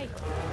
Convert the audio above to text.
Hey.